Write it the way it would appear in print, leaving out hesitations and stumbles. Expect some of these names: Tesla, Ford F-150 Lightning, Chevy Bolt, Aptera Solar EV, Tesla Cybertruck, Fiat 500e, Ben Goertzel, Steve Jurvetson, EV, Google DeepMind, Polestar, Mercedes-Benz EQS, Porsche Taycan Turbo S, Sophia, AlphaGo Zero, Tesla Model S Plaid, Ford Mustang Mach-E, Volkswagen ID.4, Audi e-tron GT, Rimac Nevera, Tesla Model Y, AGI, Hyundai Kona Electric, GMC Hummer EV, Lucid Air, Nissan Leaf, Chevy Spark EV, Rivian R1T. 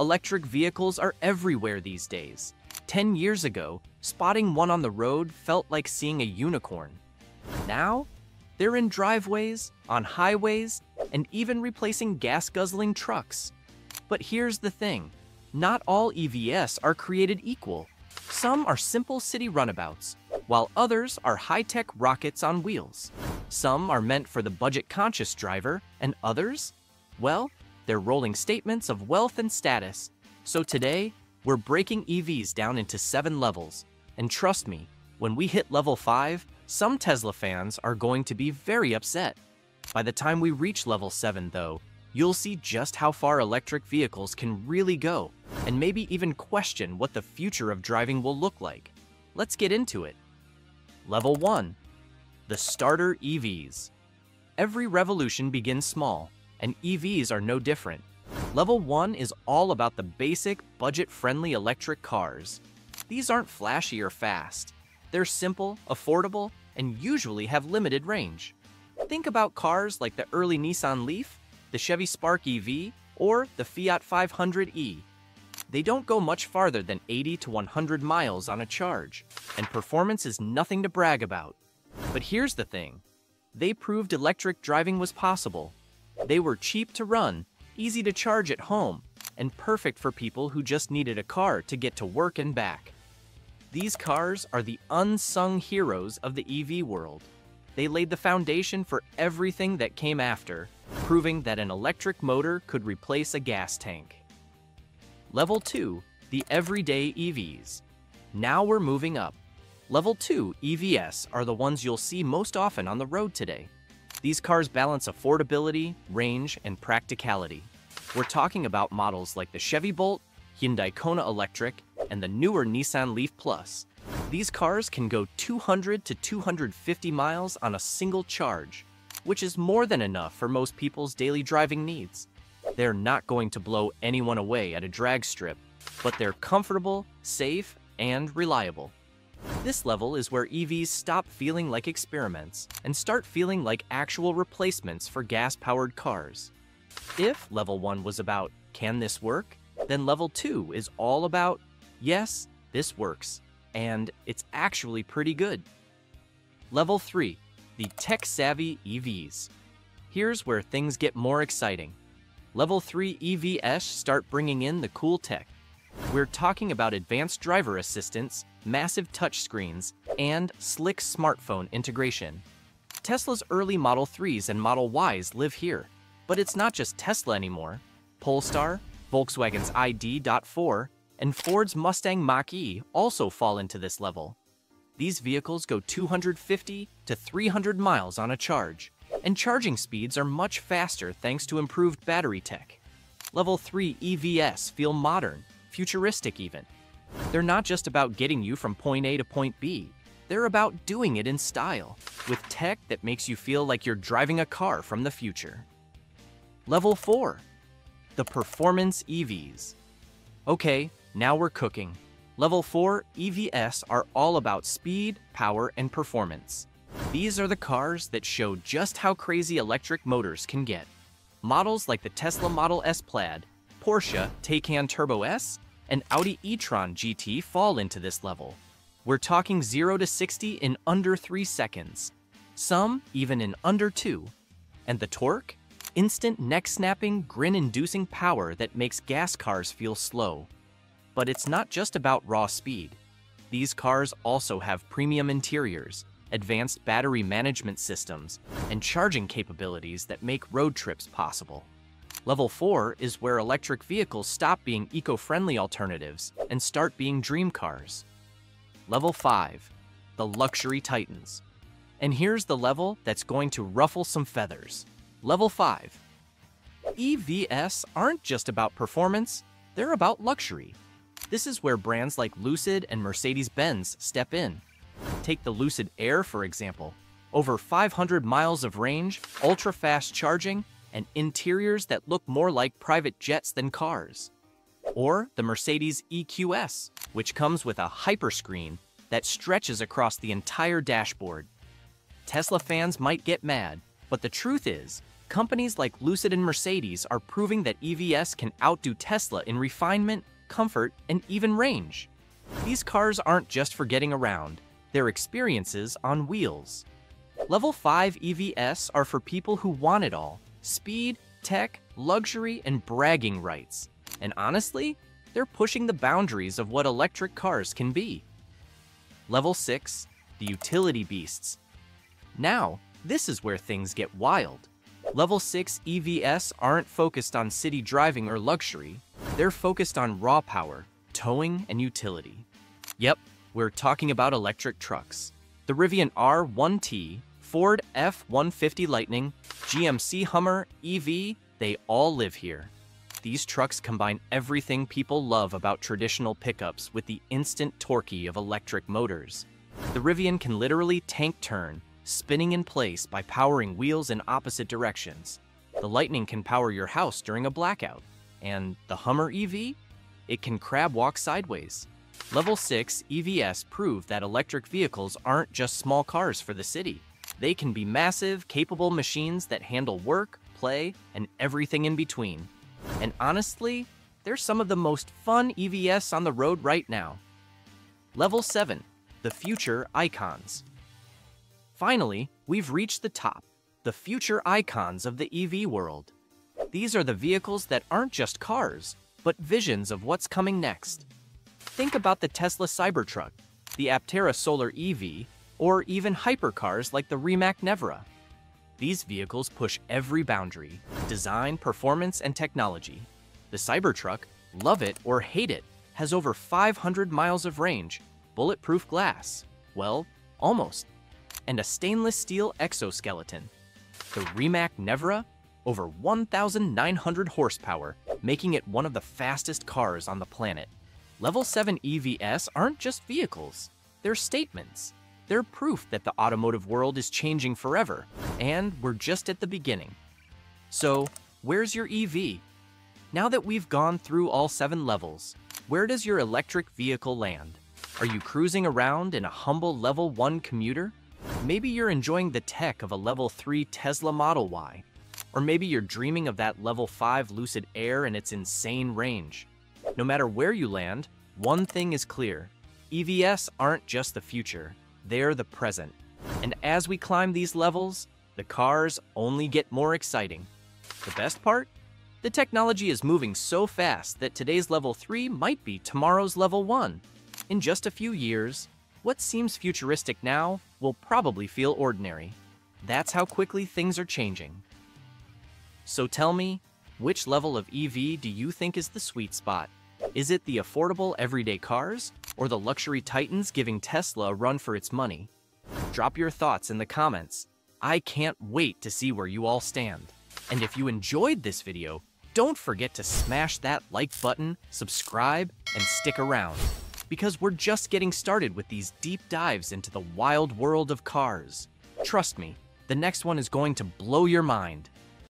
Electric vehicles are everywhere these days. 10 years ago, spotting one on the road felt like seeing a unicorn. Now, they're in driveways, on highways, and even replacing gas-guzzling trucks. But here's the thing, not all EVs are created equal. Some are simple city runabouts, while others are high-tech rockets on wheels. Some are meant for the budget-conscious driver, and others? Well, they're rolling statements of wealth and status. So today, we're breaking EVs down into 7 levels. And trust me, when we hit level 5, some Tesla fans are going to be very upset. By the time we reach level 7, though, you'll see just how far electric vehicles can really go, and maybe even question what the future of driving will look like. Let's get into it. Level 1. The starter EVs. Every revolution begins small, and EVs are no different. Level 1 is all about the basic, budget-friendly electric cars. These aren't flashy or fast. They're simple, affordable, and usually have limited range. Think about cars like the early Nissan Leaf, the Chevy Spark EV, or the Fiat 500e. They don't go much farther than 80 to 100 miles on a charge, and performance is nothing to brag about. But here's the thing. They proved electric driving was possible. They were cheap to run, easy to charge at home, and perfect for people who just needed a car to get to work and back. These cars are the unsung heroes of the EV world. They laid the foundation for everything that came after, proving that an electric motor could replace a gas tank. Level 2, the everyday EVs. Now we're moving up. Level 2 EVs are the ones you'll see most often on the road today. These cars balance affordability, range, and practicality. We're talking about models like the Chevy Bolt, Hyundai Kona Electric, and the newer Nissan Leaf Plus. These cars can go 200 to 250 miles on a single charge, which is more than enough for most people's daily driving needs. They're not going to blow anyone away at a drag strip, but they're comfortable, safe, and reliable. This level is where EVs stop feeling like experiments and start feeling like actual replacements for gas-powered cars. If level 1 was about, can this work? Then level 2 is all about, yes, this works, and it's actually pretty good. Level 3, the tech-savvy EVs. Here's where things get more exciting. Level 3 EVs start bringing in the cool tech. We're talking about advanced driver assistance, massive touchscreens, and slick smartphone integration. Tesla's early Model 3s and Model Ys live here, but it's not just Tesla anymore. Polestar, Volkswagen's ID.4, and Ford's Mustang Mach-E also fall into this level. These vehicles go 250 to 300 miles on a charge, and charging speeds are much faster thanks to improved battery tech. Level 3 EVs feel modern, futuristic even. They're not just about getting you from point A to point B. They're about doing it in style, with tech that makes you feel like you're driving a car from the future. Level 4. The performance EVs. Okay, now we're cooking. Level 4 EVs are all about speed, power, and performance. These are the cars that show just how crazy electric motors can get. Models like the Tesla Model S Plaid, Porsche Taycan Turbo S, and Audi e-tron GT fall into this level. We're talking 0 to 60 in under 3 seconds, some even in under 2. And the torque? Instant neck-snapping, grin-inducing power that makes gas cars feel slow. But it's not just about raw speed. These cars also have premium interiors, advanced battery management systems, and charging capabilities that make road trips possible. Level 4 is where electric vehicles stop being eco-friendly alternatives and start being dream cars. Level 5, the luxury titans. And here's the level that's going to ruffle some feathers. Level 5. EVs aren't just about performance, they're about luxury. This is where brands like Lucid and Mercedes-Benz step in. Take the Lucid Air, for example. Over 500 miles of range, ultra-fast charging, and interiors that look more like private jets than cars. Or the Mercedes EQS, which comes with a hyperscreen that stretches across the entire dashboard. Tesla fans might get mad, but the truth is, companies like Lucid and Mercedes are proving that EVs can outdo Tesla in refinement, comfort, and even range. These cars aren't just for getting around, they're experiences on wheels. Level 5 EVs are for people who want it all: speed, tech, luxury, and bragging rights. And honestly, they're pushing the boundaries of what electric cars can be. Level 6, the utility beasts. Now, this is where things get wild. Level 6 EVs aren't focused on city driving or luxury, they're focused on raw power, towing, and utility. Yep, we're talking about electric trucks. The Rivian R1T, Ford F-150 Lightning, GMC Hummer EV, they all live here. These trucks combine everything people love about traditional pickups with the instant torquey of electric motors. The Rivian can literally tank turn, spinning in place by powering wheels in opposite directions. The Lightning can power your house during a blackout. And the Hummer EV? It can crab walk sideways. Level 6 EVs prove that electric vehicles aren't just small cars for the city. They can be massive, capable machines that handle work, play, and everything in between. And honestly, they're some of the most fun EVs on the road right now. Level 7, the future icons. Finally, we've reached the top, the future icons of the EV world. These are the vehicles that aren't just cars, but visions of what's coming next. Think about the Tesla Cybertruck, the Aptera Solar EV, or even hypercars like the Rimac Nevera. These vehicles push every boundary: design, performance, and technology. The Cybertruck, love it or hate it, has over 500 miles of range, bulletproof glass, well, almost, and a stainless steel exoskeleton. The Rimac Nevera, over 1,900 horsepower, making it one of the fastest cars on the planet. Level 7 EVs aren't just vehicles, they're statements. They're proof that the automotive world is changing forever, and we're just at the beginning. So, where's your EV? Now that we've gone through all 7 levels, where does your electric vehicle land? Are you cruising around in a humble level 1 commuter? Maybe you're enjoying the tech of a level 3 Tesla Model Y. Or maybe you're dreaming of that level 5 Lucid Air and its insane range. No matter where you land, one thing is clear: EVs aren't just the future, they're the present. And as we climb these levels, the cars only get more exciting. The best part? The technology is moving so fast that today's level 3 might be tomorrow's level 1. In just a few years, what seems futuristic now will probably feel ordinary. That's how quickly things are changing. So tell me, which level of EV do you think is the sweet spot? Is it the affordable everyday cars, or the luxury titans giving Tesla a run for its money? Drop your thoughts in the comments. I can't wait to see where you all stand. And if you enjoyed this video, don't forget to smash that like button, subscribe, and stick around, because we're just getting started with these deep dives into the wild world of cars. Trust me, the next one is going to blow your mind.